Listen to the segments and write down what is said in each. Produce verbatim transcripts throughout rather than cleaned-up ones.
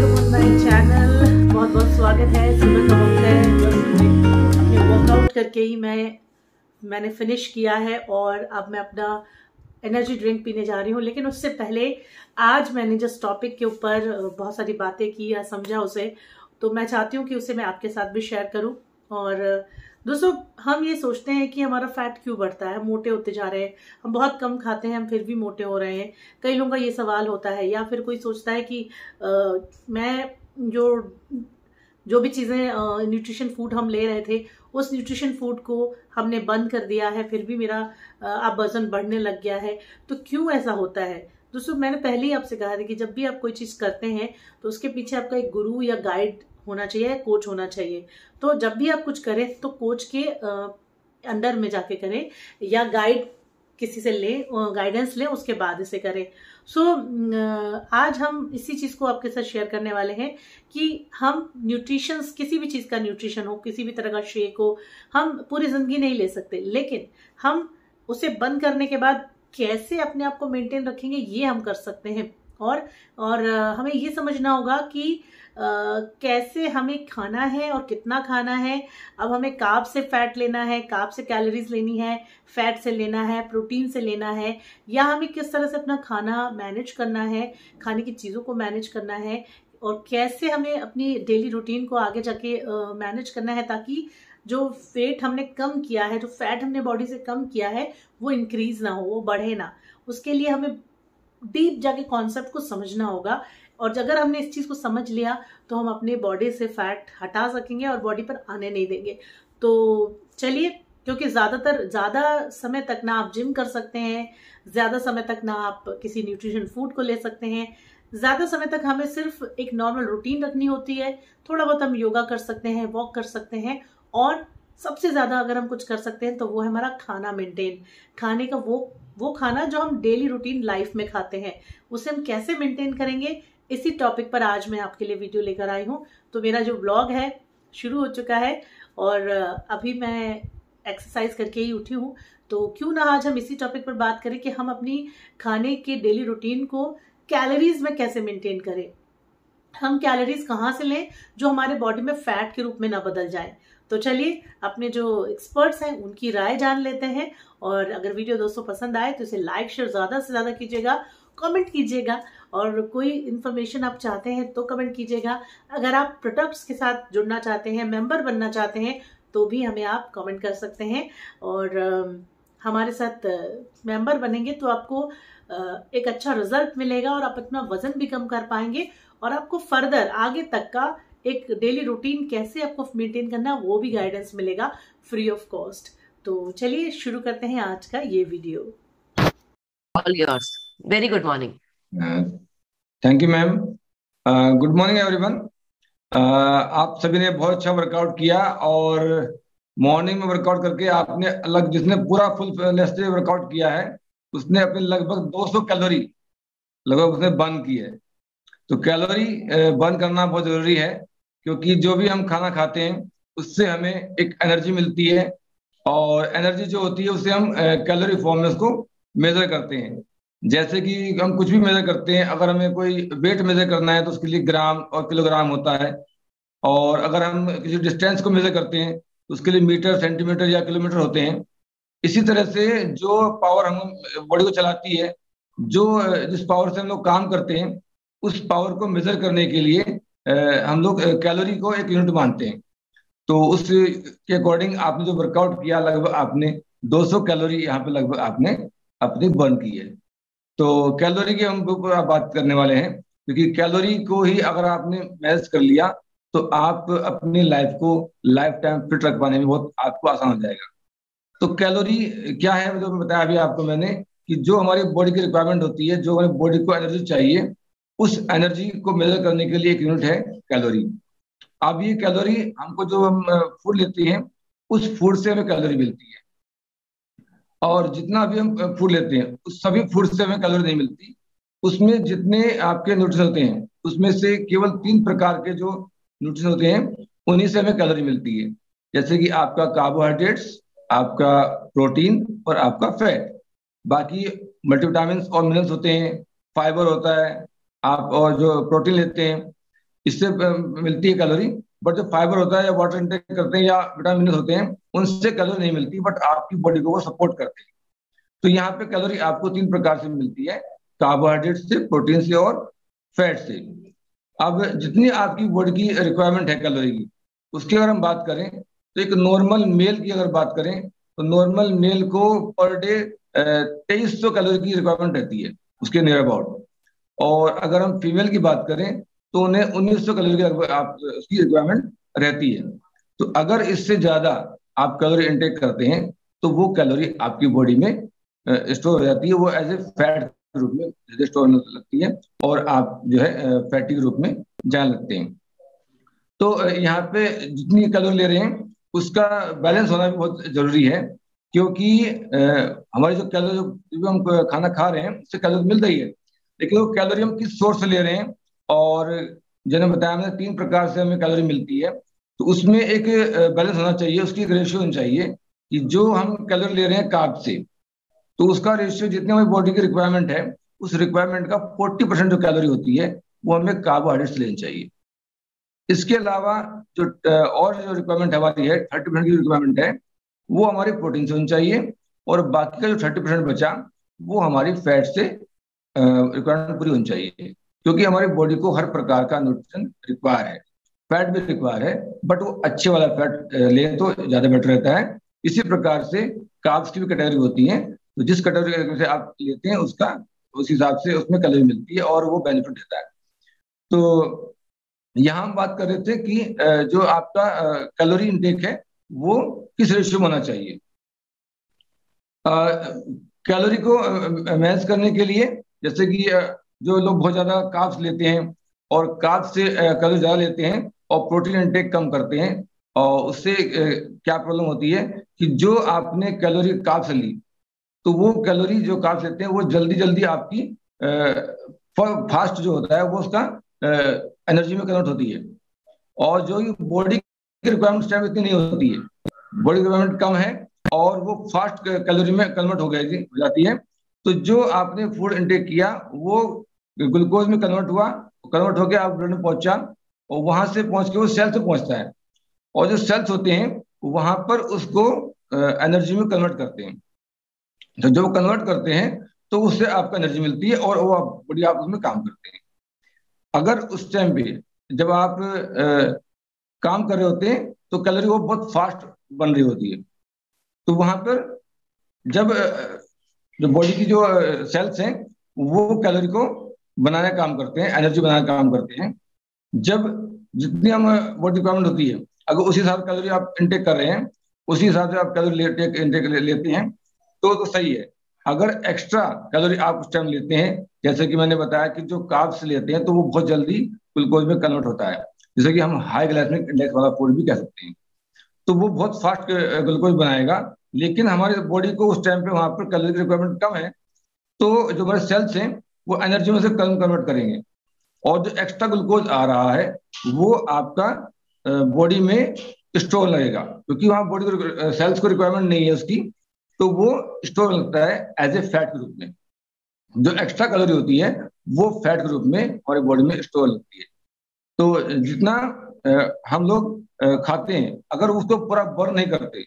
लोग on my channel, बहुत बहुत स्वागत है। सुबह का वक्त है, अपने वर्कआउट करके ही मैं मैंने फिनिश किया है और अब मैं अपना एनर्जी ड्रिंक पीने जा रही हूँ। लेकिन उससे पहले आज मैंने जिस टॉपिक के ऊपर बहुत सारी बातें की या समझा उसे, तो मैं चाहती हूँ कि उसे मैं आपके साथ भी शेयर करूँ। और दोस्तों, हम ये सोचते हैं कि हमारा फैट क्यों बढ़ता है, मोटे होते जा रहे हैं, हम बहुत कम खाते हैं, हम फिर भी मोटे हो रहे हैं। कई लोगों का ये सवाल होता है, या फिर कोई सोचता है कि आ, मैं जो जो भी चीज़ें न्यूट्रिशन फूड हम ले रहे थे, उस न्यूट्रिशन फूड को हमने बंद कर दिया है, फिर भी मेरा अब वजन बढ़ने लग गया है, तो क्यों ऐसा होता है। दोस्तों, मैंने पहले ही आपसे कहा था कि जब भी आप कोई चीज़ करते हैं तो उसके पीछे आपका एक गुरु या गाइड होना चाहिए, कोच होना चाहिए। तो जब भी आप कुछ करें तो कोच के अंडर में जाके करें या गाइड किसी से ले, गाइडेंस ले, उसके बाद इसे करें। सो so, आज हम इसी चीज़ को आपके साथ शेयर करने वाले हैं कि हम न्यूट्रिशन, किसी भी चीज़ का न्यूट्रिशन हो, किसी भी तरह का शेक हो, हम पूरी ज़िंदगी नहीं ले सकते, लेकिन हम उसे बंद करने के बाद कैसे अपने आप को मेंटेन रखेंगे, ये हम कर सकते हैं। और और हमें ये समझना होगा कि आ, कैसे हमें खाना है और कितना खाना है। अब हमें कार्ब से फैट लेना है, कार्ब से कैलोरीज लेनी है, फैट से लेना है, प्रोटीन से लेना है, या हमें किस तरह से अपना खाना मैनेज करना है, खाने की चीज़ों को मैनेज करना है, और कैसे हमें अपनी डेली रूटीन को आगे जाके मैनेज करना है, ताकि जो वेट हमने कम किया है, जो फैट हमने बॉडी से कम किया है, वो इंक्रीज ना हो, वो बढ़े ना। उसके लिए हमें डीप जाके कॉन्सेप्ट को समझना होगा, और अगर हमने इस चीज़ को समझ लिया तो हम अपने बॉडी से फैट हटा सकेंगे और बॉडी पर आने नहीं देंगे। तो चलिए, क्योंकि ज़्यादातर ज़्यादा समय तक ना आप जिम कर सकते हैं, ज़्यादा समय तक ना आप किसी न्यूट्रिशन फूड को ले सकते हैं, ज़्यादा समय तक हमें सिर्फ एक नॉर्मल रूटीन रखनी होती है। थोड़ा बहुत हम योगा कर सकते हैं, वॉक कर सकते हैं, और सबसे ज़्यादा अगर हम कुछ कर सकते हैं तो वो है हमारा खाना मेंटेन, खाने का वो वो खाना जो हम डेली रूटीन लाइफ में खाते हैं, उसे हम कैसे मेंटेन करेंगे। इसी टॉपिक पर आज मैं आपके लिए वीडियो लेकर आई हूँ। तो मेरा जो ब्लॉग है शुरू हो चुका है, और अभी मैं एक्सरसाइज करके ही उठी हूँ, तो क्यों ना आज हम इसी टॉपिक पर बात करें कि हम अपनी खाने के डेली रूटीन को कैलोरीज में कैसे मेंटेन करें, हम कैलोरीज कहाँ से लें जो हमारे बॉडी में फैट के रूप में ना बदल जाए। तो चलिए, अपने जो एक्सपर्ट्स हैं उनकी राय जान लेते हैं। और अगर वीडियो दोस्तों पसंद आए तो इसे लाइक शेयर ज़्यादा से ज़्यादा कीजिएगा, कमेंट कीजिएगा, और कोई इन्फॉर्मेशन आप चाहते हैं तो कमेंट कीजिएगा। अगर आप प्रोडक्ट्स के साथ जुड़ना चाहते हैं, मेंबर बनना चाहते हैं, तो भी हमें आप कमेंट कर सकते हैं, और हमारे साथ मेंबर बनेंगे तो आपको एक अच्छा रिजल्ट मिलेगा, और आप अपना वजन भी कम कर पाएंगे, और आपको फर्दर आगे तक का एक डेली रूटीन कैसे आपको मेंटेन करना वो भी गाइडेंस मिलेगा फ्री ऑफ कॉस्ट। तो चलिए शुरू करते हैं आज का ये video. All yours. Very good morning. Thank you ma'am. Good morning everyone. आप सभी ने बहुत अच्छा वर्कआउट किया, और मॉर्निंग में वर्कआउट करके आपने अलग, जिसने पूरा फुल फिटनेस से वर्कआउट किया है, उसने अपने लगभग दो सौ कैलोरी लगभग उसने बर्न की है। तो कैलोरी बर्न करना बहुत जरूरी है, क्योंकि जो भी हम खाना खाते हैं उससे हमें एक एनर्जी मिलती है, और एनर्जी जो होती है उससे हम कैलोरी फॉर्म में उसको मेजर करते हैं। जैसे कि हम कुछ भी मेजर करते हैं, अगर हमें कोई वेट मेजर करना है तो उसके लिए ग्राम और किलोग्राम होता है, और अगर हम किसी डिस्टेंस को मेजर करते हैं तो उसके लिए मीटर, सेंटीमीटर या किलोमीटर होते हैं। इसी तरह से जो पावर हम बॉडी को चलाती है, जो जिस पावर से हम लोग काम करते हैं, उस पावर को मेजर करने के लिए हम लोग कैलोरी को एक यूनिट मानते हैं। तो उसके अकॉर्डिंग आपने जो वर्कआउट किया, लगभग आपने दो सौ कैलोरी यहाँ पे लगभग आपने अपनी बर्न की है। तो कैलोरी की हम बात करने वाले हैं, क्योंकि कैलोरी को ही अगर आपने मैनेज कर लिया तो आप अपनी लाइफ को लाइफ टाइम फिट रख पाने में बहुत आपको आसान हो जाएगा। तो कैलोरी क्या है, मतलब बताया अभी आपको मैंने कि जो हमारी बॉडी की रिक्वायरमेंट होती है, जो हमारी बॉडी को एनर्जी चाहिए, उस एनर्जी को मेजर करने के लिए एक यूनिट है कैलोरी। अब ये कैलोरी हमको, जो हम फूड लेते हैं उस फूड से हमें कैलोरी मिलती है, और जितना भी हम फूड लेते हैं उस सभी फूड से हमें कैलोरी नहीं मिलती। उसमें जितने आपके न्यूट्रिशन होते हैं उसमें से केवल तीन प्रकार के जो न्यूट्रिशन होते हैं उन्हीं से हमें कैलोरी मिलती है, जैसे कि आपका कार्बोहाइड्रेट्स, आपका प्रोटीन और आपका फैट। बाकी मल्टीविटामिन और मिनरल्स होते हैं, फाइबर होता है आप, और जो प्रोटीन लेते हैं इससे मिलती है कैलोरी, बट जो फाइबर होता है या वाटर इंटेक करते हैं या विटामिन होते हैं उनसे कैलोरी नहीं मिलती, बट आपकी बॉडी को वो सपोर्ट करते हैं। तो यहाँ पे कैलोरी आपको तीन प्रकार से मिलती है, कार्बोहाइड्रेट से, प्रोटीन से और फैट से। अब जितनी आपकी बॉडी की रिक्वायरमेंट है कैलोरी की, उसकी अगर हम बात करें तो एक नॉर्मल मेल की अगर बात करें तो नॉर्मल मेल को पर डे तेईस सौ कैलोरी की रिक्वायरमेंट रहती है, उसके नियर अबाउट। और अगर हम फीमेल की बात करें तो उन्हें उन्नीस सौ कैलोरी की आप उसकी रिक्वायरमेंट रहती है। तो अगर इससे ज़्यादा आप कैलोरी इंटेक करते हैं तो वो कैलोरी आपकी बॉडी में स्टोर हो जाती है, वो एज ए फैट के रूप में स्टोर होने लगती है और आप जो है फैटी के रूप में जाने लगते हैं। तो यहाँ पे जितनी कैलोरी ले रहे हैं उसका बैलेंस होना भी बहुत जरूरी है, क्योंकि हमारे जो कैलोरी जो हम खाना खा रहे हैं उससे कैलोरी मिलता ही है, लेकिन वो कैलोरी हम किस सोर्स से ले रहे हैं। और जैसे बताया हमने तीन प्रकार से हमें कैलोरी मिलती है, तो उसमें एक बैलेंस होना चाहिए, उसकी एक रेशियो होनी चाहिए कि जो हम कैलोरी ले रहे हैं कार्ब से तो उसका रेशियो जितने हमारी बॉडी की रिक्वायरमेंट है उस रिक्वायरमेंट का फोर्टी परसेंट जो कैलोरी होती है वो हमें कार्बोहाइड्रेट लेनी चाहिए। इसके अलावा जो और जो रिक्वायरमेंट हमारी है थर्टी परसेंट की रिक्वायरमेंट है वो हमारी प्रोटीन से होनी चाहिए, और बाकी का जो थर्टी परसेंट बचा वो हमारी फैट से रिक्वायरमेंट पूरी होनी चाहिए, क्योंकि हमारी बॉडी को हर प्रकार का न्यूट्रिशन रिक्वायर है, फैट भी रिक्वायर है, बट वो अच्छे वाला फैट ले तो ज़्यादा बेटर रहता है। इसी प्रकार से कार्ब्स की भी कैटेगरी होती है, तो जिस कैटेगरी से आप लेते हैं उसका उस हिसाब से उसमें कैलोरी मिलती है और वो बेनिफिट देता है। तो यहाँ हम बात कर रहे थे कि जो आपका कैलोरी इंटेक है वो किस रेशियो में होना चाहिए। कैलोरी को मैनेज करने के लिए, जैसे कि जो लोग बहुत ज़्यादा कार्ब्स लेते हैं और कार्ब्स से कैलोरी ज़्यादा लेते हैं और प्रोटीन इंटेक कम करते हैं, और उससे क्या प्रॉब्लम होती है कि जो आपने कैलोरी कार्ब्स ली तो वो कैलोरी जो कार्ब्स लेते हैं वो जल्दी जल्दी आपकी फास्ट जो होता है वो उसका एनर्जी में कन्वर्ट होती है, और जो बॉडी की रिक्वायरमेंट टाइम इतनी नहीं होती है, बॉडी रिक्वायरमेंट कम है और वो फास्ट कैलोरी में कन्वर्ट हो गई हो जाती है। तो जो आपने फूड इंटेक किया वो ग्लूकोज में कन्वर्ट हुआ, कन्वर्ट होकर आप ब्लड में पहुंचा और वहां से पहुंच के वो सेल्स में पहुंचता है, और जो सेल्स होते हैं वहां पर उसको एनर्जी में कन्वर्ट करते हैं। तो जब वो कन्वर्ट करते हैं तो उससे आपको एनर्जी मिलती है और वो बॉडी आप उसमें काम करते हैं। अगर उस टाइम पे जब आप आ, काम कर रहे होते हैं तो कैलोरी वो बहुत फास्ट बन रही होती है, तो वहां पर जब जो बॉडी की जो सेल्स हैं वो कैलोरी को बनाने का काम करते हैं, एनर्जी बनाने का काम करते हैं। जब जितनी हम बॉडी रिक्वायरमेंट होती है अगर उसी हिसाब से कैलोरी आप इंटेक कर रहे हैं, उसी हिसाब से आप कैलोरी इंटेक ले, लेते हैं तो तो सही है। अगर एक्स्ट्रा कैलोरी आप उस टाइम लेते हैं, जैसे कि मैंने बताया कि जो कार्ब्स लेते हैं तो वो बहुत जल्दी ग्लूकोज में कन्वर्ट होता है, जैसे कि हम हाई ग्लाइसेमिक इंडेक्स वाला फूड भी कह सकते हैं, तो वो बहुत फास्ट ग्लूकोज बनाएगा, लेकिन हमारे बॉडी को उस टाइम पे वहाँ पर कैलोरी की रिक्वायरमेंट कम है, तो जो हमारे सेल्स हैं वो एनर्जी में से कम कन्वर्ट करेंगे, और जो एक्स्ट्रा ग्लूकोज आ रहा है वो आपका बॉडी में स्टोर लगेगा, क्योंकि वहाँ बॉडी को सेल्स को रिक्वायरमेंट नहीं है उसकी, तो वो स्टोर लगता है एज ए फैट के रूप में। जो एक्स्ट्रा कैलोरी होती है वो फैट के रूप में हमारी बॉडी में स्टोर लगती है। तो जितना हम लोग खाते हैं अगर उसको पूरा बर्न नहीं करते,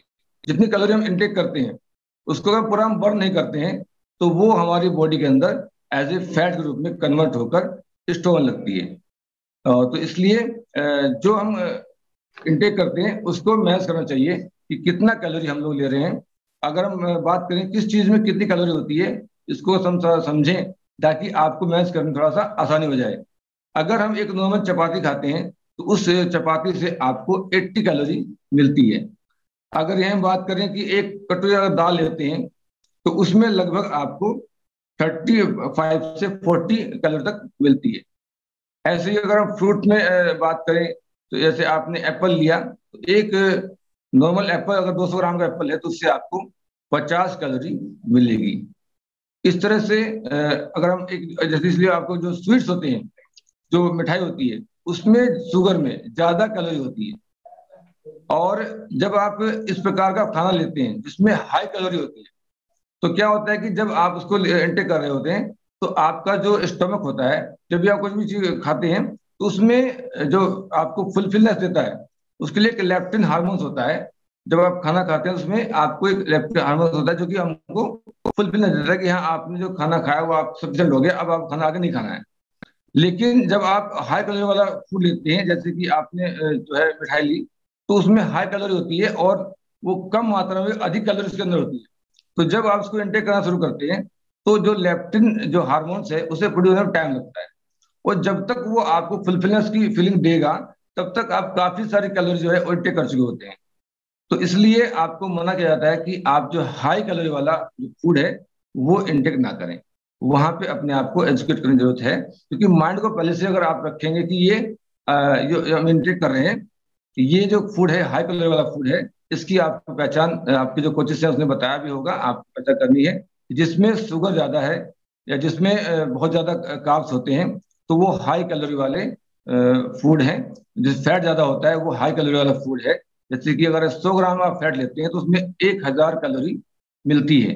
जितनी कैलोरी हम इंटेक करते हैं उसको अगर पूरा हम बर्न नहीं करते हैं तो वो हमारी बॉडी के अंदर एज ए फैट के रूप में कन्वर्ट होकर स्टोर लगती है। तो इसलिए जो हम इंटेक करते हैं उसको मैनेज करना चाहिए कि कितना कैलोरी हम लोग ले रहे हैं। अगर हम बात करें किस चीज़ में कितनी कैलोरी होती है इसको समझें, ताकि आपको मैनेज करने में थोड़ा सा आसानी हो जाए। अगर हम एक नॉर्मल चपाती खाते हैं तो उस चपाती से आपको अस्सी कैलोरी मिलती है। अगर यह हम बात करें कि एक कटोरी अगर दाल लेते हैं तो उसमें लगभग आपको पैंतीस से चालीस कैलोरी तक मिलती है। ऐसे ही अगर हम फ्रूट में बात करें तो जैसे आपने एप्पल लिया तो एक नॉर्मल एप्पल अगर दो सौ ग्राम का एप्पल है तो उससे आपको पचास कैलोरी मिलेगी। इस तरह से अगर हम एक जैसे इसलिए आपको जो स्वीट्स होते हैं, जो मिठाई होती है, उसमें शुगर में ज़्यादा कैलोरी होती है। और जब आप इस प्रकार का खाना लेते हैं जिसमें हाई कैलोरी होती है तो क्या होता है कि जब आप उसको इंटेक कर रहे होते हैं तो आपका जो स्टमक होता है, जब भी आप कुछ भी चीज़ खाते हैं तो तो उसमें जो आपको फुलफिलनेस देता है उसके लिए एक लेप्टिन हार्मोन्स होता है। जब आप खाना खाते हैं उसमें आपको एक लेप्टिन हार्मोन्स होता है जो कि हमको फुलफिलनेस देता है कि हाँ आपने जो खाना खाया वो आप सफिशिएंट हो गया, अब आप खाना आगे नहीं खाना है। लेकिन जब आप हाई कैलोरी वाला फूड लेते हैं जैसे कि आपने जो है मिठाई ली तो उसमें हाई कैलोरी होती है और वो कम मात्रा में अधिक कैलोरी उसके अंदर होती है। तो जब आप उसको इंटेक करना शुरू करते हैं तो जो लेप्टिन जो हार्मोन्स है उसे प्रोड्यूस होने में टाइम लगता है और जब तक वो आपको फुलफिलनेस की फीलिंग देगा तब तक आप काफी सारी कैलोरी जो है वो इंटेक कर चुके होते हैं। तो इसलिए आपको मना किया जाता है कि आप जो हाई कैलोरी वाला जो फूड है वो इंटेक ना करें, वहां पे अपने आप को एजुकेट करने की जरूरत है। क्योंकि माइंड को पहले से अगर आप रखेंगे कि ये आ, जो हम इंटेक कर रहे हैं ये जो फूड है हाई कैलोरी वाला फूड है, इसकी आपको पहचान आपके जो कोचेस है उसने बताया भी होगा, आपको पहचान करनी है जिसमें शुगर ज़्यादा है या जिसमें बहुत ज़्यादा कार्ब्स होते हैं तो वो हाई कैलोरी वाले फूड हैं। जिस फैट ज़्यादा होता है वो हाई कैलोरी वाला फूड है। जैसे कि अगर सौ ग्राम आप फैट लेते हैं तो उसमें एक हज़ार कैलोरी मिलती है।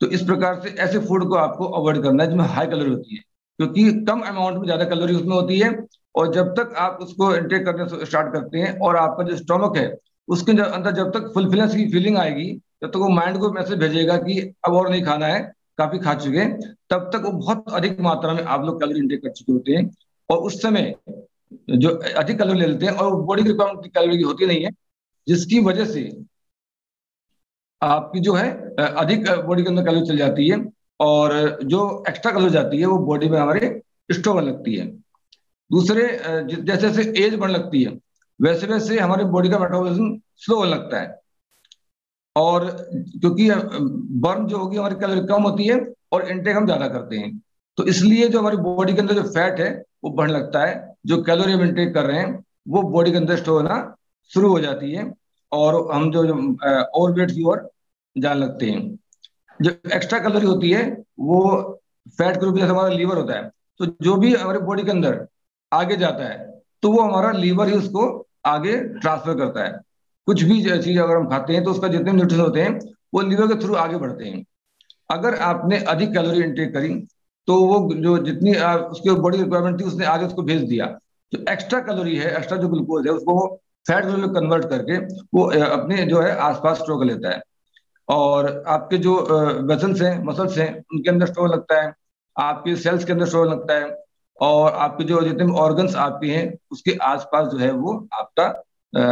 तो इस प्रकार से ऐसे फूड को आपको अवॉइड करना है जिसमें हाई कैलोरी होती है, क्योंकि कम अमाउंट में ज़्यादा कैलोरी उसमें होती है। और जब तक आप उसको इंटेक करना स्टार्ट करते हैं और आपका जो स्टोमक है उसके अंदर जब तक फुलफिलनेस की फीलिंग आएगी जब तक वो माइंड को मैसेज भेजेगा कि अब और नहीं खाना है, काफी खा चुके हैं, तब तक वो बहुत अधिक मात्रा में आप लोग कैलोरी इंटेक कर चुके होते हैं। और उस समय जो अधिक कैलोरी ले लेते हैं और बॉडी की रिक्वायरमेंट कैलोरी होती नहीं है, जिसकी वजह से आपकी जो है अधिक बॉडी के अंदर कैलोरी चल जाती है और जो एक्स्ट्रा कैलोरी जाती है वो बॉडी में हमारे स्टोर होने लगती है। दूसरे जैसे जैसे एज बढ़ने लगती है वैसे वैसे हमारी बॉडी का मेटाबॉलिज्म स्लो होने लगता है और क्योंकि बर्न जो होगी हमारी कैलोरी कम होती है और इंटेक हम ज्यादा करते हैं। तो इसलिए जो हमारी बॉडी के अंदर जो फैट है वो बढ़ने लगता है, जो कैलोरी हम इंटेक कर रहे हैं वो बॉडी के अंदर स्टोर होना शुरू हो जाती है और हम जो ओवरवेट की ओर जाने लगते हैं। जो एक्स्ट्रा कैलोरी होती है वो फैट के रूप में हमारा लीवर होता है, तो जो भी हमारे बॉडी के अंदर आगे जाता है तो वो हमारा लीवर ही उसको आगे ट्रांसफर करता है। कुछ भी चीज अगर हम खाते हैं तो उसका जितने न्यूट्रिशन होते हैं वो लीवर के थ्रू आगे बढ़ते हैं। अगर आपने अधिक कैलोरी इंटेक करी तो वो जो जितनी आ, उसके बॉडी रिक्वायरमेंट थी उसने आगे उसको भेज दिया। जो एक्स्ट्रा कैलोरी है, एक्स्ट्रा जो ग्लूकोज है उसको वो फैट ग्लूकोज में कन्वर्ट करके वो अपने जो है आसपास स्टोर कर लेता है और आपके जो वेसल्स हैं, मसल्स हैं, उनके अंदर स्टोर लगता है, आपके सेल्स के अंदर स्टोर लगता है और आपके जो जितने ऑर्गन्स आपके हैं उसके आसपास जो है वो आपका आ,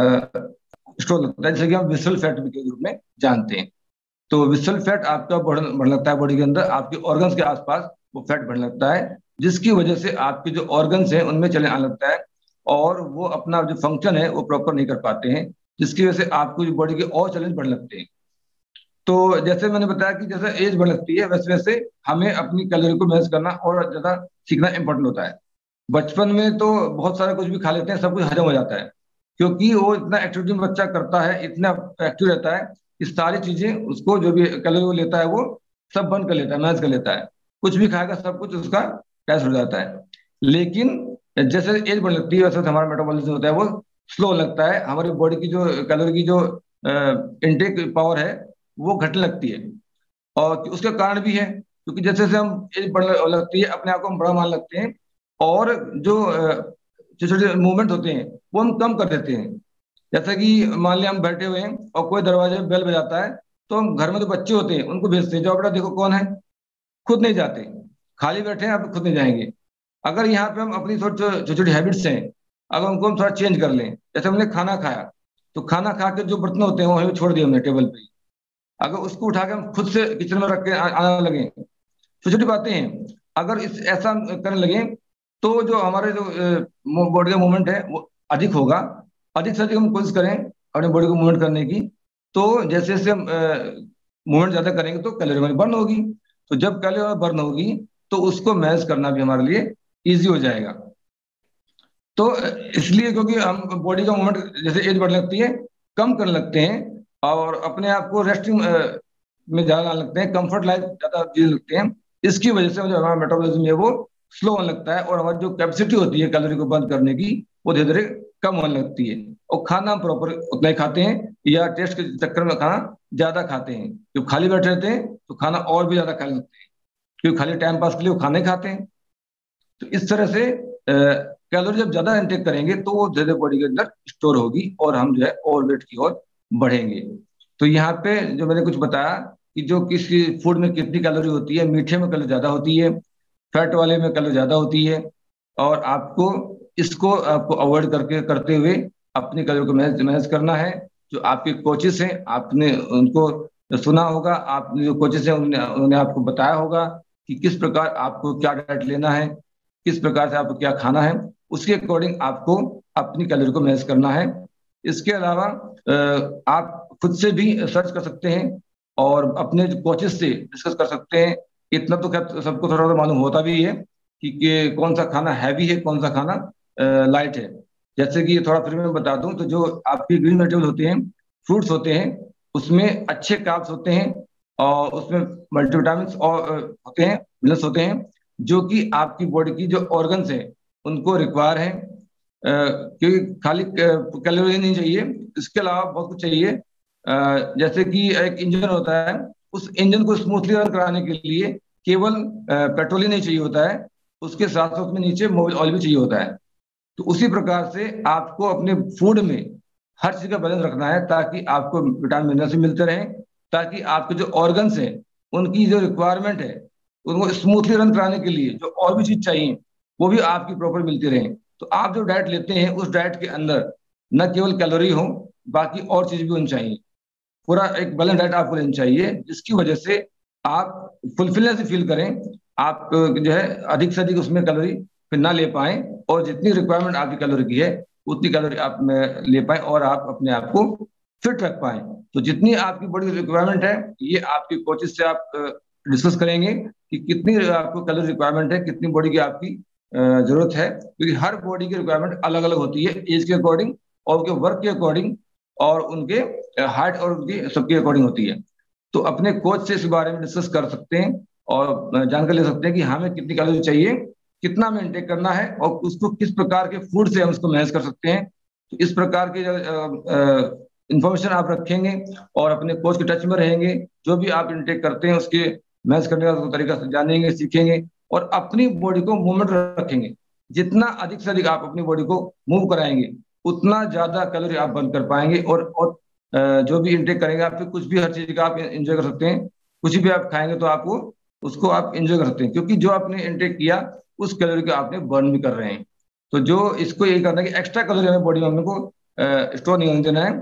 स्टोर लगता है, जैसे कि हम विसल फैट के रूप में जानते हैं। तो विसल फैट आपका बढ़ने लगता है बॉडी के अंदर, आपके ऑर्गन्स के आसपास वो फैट बढ़ने लगता है, जिसकी वजह से आपके जो ऑर्गन्स हैं उनमें चलने आने लगता है और वो अपना जो फंक्शन है वो प्रॉपर नहीं कर पाते हैं, जिसकी वजह से आपको बॉडी के और चैलेंज बढ़ने लगते हैं। तो जैसे मैंने बताया कि जैसे एज बढ़ लगती है वैसे वैसे हमें अपनी कैलोरी को मैनेज करना और ज़्यादा सीखना इंपॉर्टेंट होता है। बचपन में तो बहुत सारा कुछ भी खा लेते हैं, सब कुछ हजम हो जाता है, क्योंकि वो इतना एक्टिविटी बच्चा करता है, इतना एक्टिव रहता है कि सारी चीजें उसको जो भी कैलोरी वो लेता है वो सब बंद कर लेता है, मैनेज कर लेता है, कुछ भी खाएगा सब कुछ उसका कैश हो जाता है। लेकिन जैसे एज बढ़ लगती है वैसे हमारा मेटाबॉलिज्म होता है वो स्लो लगता है, हमारी बॉडी की जो कैलोरी की जो इंटेक पावर है वो घटने लगती है और उसका कारण भी है क्योंकि जैसे जैसे हम एज बढ़ने लगती है अपने आप को हम बड़ा मानने लगते हैं और जो छोटे मूवमेंट होते हैं वो हम कम कर देते हैं। जैसा कि मान लिया हम बैठे हुए हैं और कोई दरवाजे में बेल बजाता है तो हम घर में तो बच्चे होते हैं उनको भेजते हैं, जाओ बेटा देखो कौन है, खुद नहीं जाते, खाली बैठे हैं आप खुद नहीं जाएंगे। अगर यहाँ पे हम अपनी छोटी छोटी हैबिट्स हैं अगर उनको हम थोड़ा चेंज कर लें, जैसे हमने खाना खाया तो खाना खा के जो बर्तन होते हैं वो हमें छोड़ दिए हमने टेबल पर, अगर उसको उठा के हम खुद से किचन में रख के आने लगे, छोटी छोटी बातें हैं, अगर इस ऐसा करने लगे तो जो हमारे जो बॉडी का मूवमेंट है वो अधिक होगा। अधिक से अधिक हम कोशिश करें अपने बॉडी को मूवमेंट करने की, तो जैसे जैसे हम मूवमेंट ज़्यादा करेंगे तो कैलोरी हमारी बर्न होगी, तो जब कैलोरी बर्न होगी तो उसको मैनेज करना भी हमारे लिए ईजी हो जाएगा। तो इसलिए क्योंकि हम बॉडी का मूवमेंट जैसे एज बढ़ने लगती है कम करने लगते हैं और अपने आप को रेस्टिंग में ज़्यादा लाने लगते हैं, कम्फर्ट लाइफ ज़्यादा जीने लगते हैं, इसकी वजह से जो हमारा मेटाबॉलिज्म है वो स्लो होने लगता है और हमारी जो कैपेसिटी होती है कैलोरी को बर्न करने की वो धीरे धीरे कम होने लगती है और खाना हम प्रॉपर उतना ही खाते हैं या टेस्ट के चक्कर में खाना ज़्यादा खाते हैं। जब खाली बैठे रहते हैं तो खाना और भी ज़्यादा खा लेते हैं क्योंकि खाली टाइम पास के लिए वो खाने खाते हैं। तो इस तरह से कैलोरी जब ज्यादा इंटेक करेंगे तो वो ज्यादा बॉडी के अंदर स्टोर होगी और हम जो है ओवर वेट की ओर बढ़ेंगे। तो यहाँ पे जो मैंने कुछ बताया कि जो किस फूड में कितनी कैलोरी होती है, मीठे में कैलोरी ज्यादा होती है, फैट वाले में कैलोरी ज्यादा होती है, और आपको इसको आपको अवॉइड करके करते हुए अपनी कैलोरी को मैनेज मैनेज करना है। जो आपके कोचेस हैं, आपने उनको सुना होगा, आपने जो कोचेस हैं उन्होंने उन्होंने आपको बताया होगा कि किस प्रकार आपको क्या डाइट लेना है, किस प्रकार से आपको क्या खाना है, उसके अकॉर्डिंग आपको अपनी कैलोरी को मैनेज करना है। इसके अलावा आप खुद से भी सर्च कर सकते हैं और अपने कोचेस से डिस्कस कर सकते हैं। इतना तो क्या सबको थोड़ा थोड़ा मालूम होता भी है कि, कि कौन सा खाना हैवी है, कौन सा खाना आ, लाइट है। जैसे कि थोड़ा फिर मैं बता दूं तो जो आपके ग्रीन वेजिटेबल होते हैं, फ्रूट्स होते हैं, उसमें अच्छे कार्ब्स होते हैं और उसमें मल्टीविटामिन और होते हैं, मिनरल्स होते हैं, जो कि आपकी बॉडी की जो ऑर्गन्स हैं उनको रिक्वायर है। क्योंकि खाली कैलोरी नहीं चाहिए, इसके अलावा बहुत कुछ चाहिए। Uh, जैसे कि एक इंजन होता है, उस इंजन को स्मूथली रन कराने के लिए केवल पेट्रोल ही नहीं चाहिए होता है, उसके साथ साथ में नीचे मोबिल ऑयल भी चाहिए होता है। तो उसी प्रकार से आपको अपने फूड में हर चीज का बैलेंस रखना है ताकि आपको विटामिन मिनरल्स मिलते रहें, ताकि आपके जो ऑर्गन्स हैं उनकी जो रिक्वायरमेंट है उनको स्मूथली रन कराने के लिए जो और भी चीज चाहिए वो भी आपकी प्रॉपर मिलती रहें। तो आप जो डाइट लेते हैं उस डाइट के अंदर न केवल कैलोरी हो, बाकी और चीज भी होनी चाहिए। पूरा एक बैलेंस डाइट आपको लेना चाहिए जिसकी वजह से आप फुलफिलनेस फील करें, आप जो है अधिक से अधिक उसमें कैलोरी फिर ना ले पाएं और जितनी रिक्वायरमेंट आपकी कैलोरी की है उतनी कैलोरी आप में ले पाएं और आप अपने आप को फिट रख पाएं। तो जितनी आपकी बॉडी की रिक्वायरमेंट है ये आपके कोचेस से आप डिस्कस करेंगे कि कितनी आपको कैलोरी रिक्वायरमेंट है, कितनी बॉडी की आपकी जरूरत है, क्योंकि हर बॉडी की रिक्वायरमेंट अलग अलग होती है, एज के अकॉर्डिंग और उनके वर्क के अकॉर्डिंग और उनके हार्ट और उनकी सबके अकॉर्डिंग होती है। तो अपने कोच से इस बारे में डिस्कस कर सकते हैं और जानकारी ले सकते हैं कि हमें कितनी कैलोरी चाहिए, कितना में इंटेक करना है और उसको किस प्रकार के फूड से हम उसको मैनेज कर सकते हैं। तो इस प्रकार के इंफॉर्मेशन आप रखेंगे और अपने कोच के टच में रहेंगे, जो भी आप इंटेक करते हैं उसके मैनेज करने का तरीका जानेंगे, सीखेंगे और अपनी बॉडी को मूवमेंट रखेंगे। जितना अधिक से अधिक आप अपनी बॉडी को मूव कराएंगे उतना ज्यादा कैलोरी आप बर्न कर पाएंगे और, और जो भी इंटेक करेंगे आप कुछ भी हर चीज का आप एंजॉय कर सकते हैं, कुछ भी आप खाएंगे तो आपको उसको आप एंजॉय कर सकते हैं क्योंकि जो आपने इंटेक किया उस कैलोरी को आपने बर्न भी कर रहे हैं। तो जो इसको ये करना है कि एक्स्ट्रा कैलोरी हमें बॉडी में हमने को स्टोर नहीं होने देना है,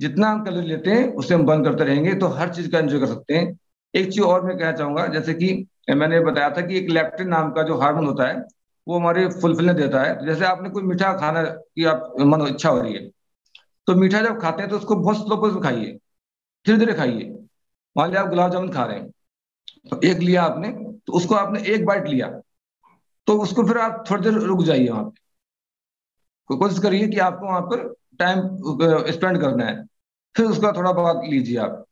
जितना हम कैलोरी लेते हैं उससे हम बर्न करते रहेंगे तो हर चीज का एंजॉय कर सकते हैं। एक चीज और मैं कहना चाहूंगा, जैसे कि मैंने बताया था कि एक लैक्टिन नाम का जो हार्मोन होता है वो हमारे फुलफिलनेस देता है। जैसे आपने कोई मीठा खाना की आप मन इच्छा हो रही है तो मीठा जब खाते हैं तो उसको बहुत स्लो पर खाइए, धीरे धीरे खाइए। मान लिया आप गुलाब जामुन खा रहे हैं तो एक लिया आपने, तो उसको आपने एक बाइट लिया तो उसको फिर आप थोड़ी देर रुक जाइए वहाँ पे, कोशिश करिए कि आपको वहाँ पर टाइम स्पेंड करना है, फिर उसका थोड़ा बहुत लीजिए आप।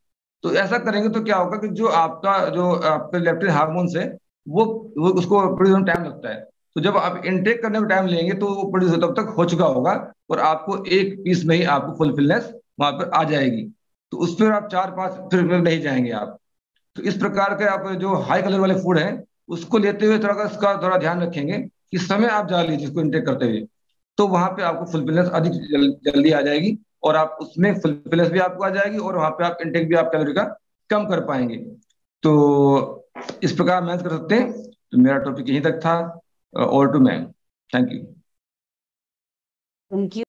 तो ऐसा करेंगे तो क्या होगा कि जो आपका जो आपके लेप्टिन हार्मोन्स है वो, वो उसको प्रोड्यूस में टाइम लगता है, तो जब आप इनटेक करने में टाइम लेंगे तो वो प्रोड्यूस तब तक हो चुका होगा और आपको एक पीस में ही आपको फुलफिलनेस वहां पर आ जाएगी। तो उस पर आप चार पांच फिर नहीं जाएंगे आप। तो इस प्रकार के आप जो हाई कैलोरी वाले फूड हैं उसको लेते हुए थोड़ा इसका थोड़ा ध्यान रखेंगे कि समय आप जा लीजिए इसको इनटेक करते हुए, तो वहां पे आपको फुलफिलनेस अधिक जल, जल्दी आ जाएगी और आप उसमें फुलफिलनेस भी आपको आ जाएगी और वहां पे आप इनटेक भी आप कैलोरी का कम कर पाएंगे। तो इस प्रकार मैनेज कर सकते हैं। तो मेरा टॉपिक यहीं तक था। Uh, over to ma'am. Thank you. Thank you.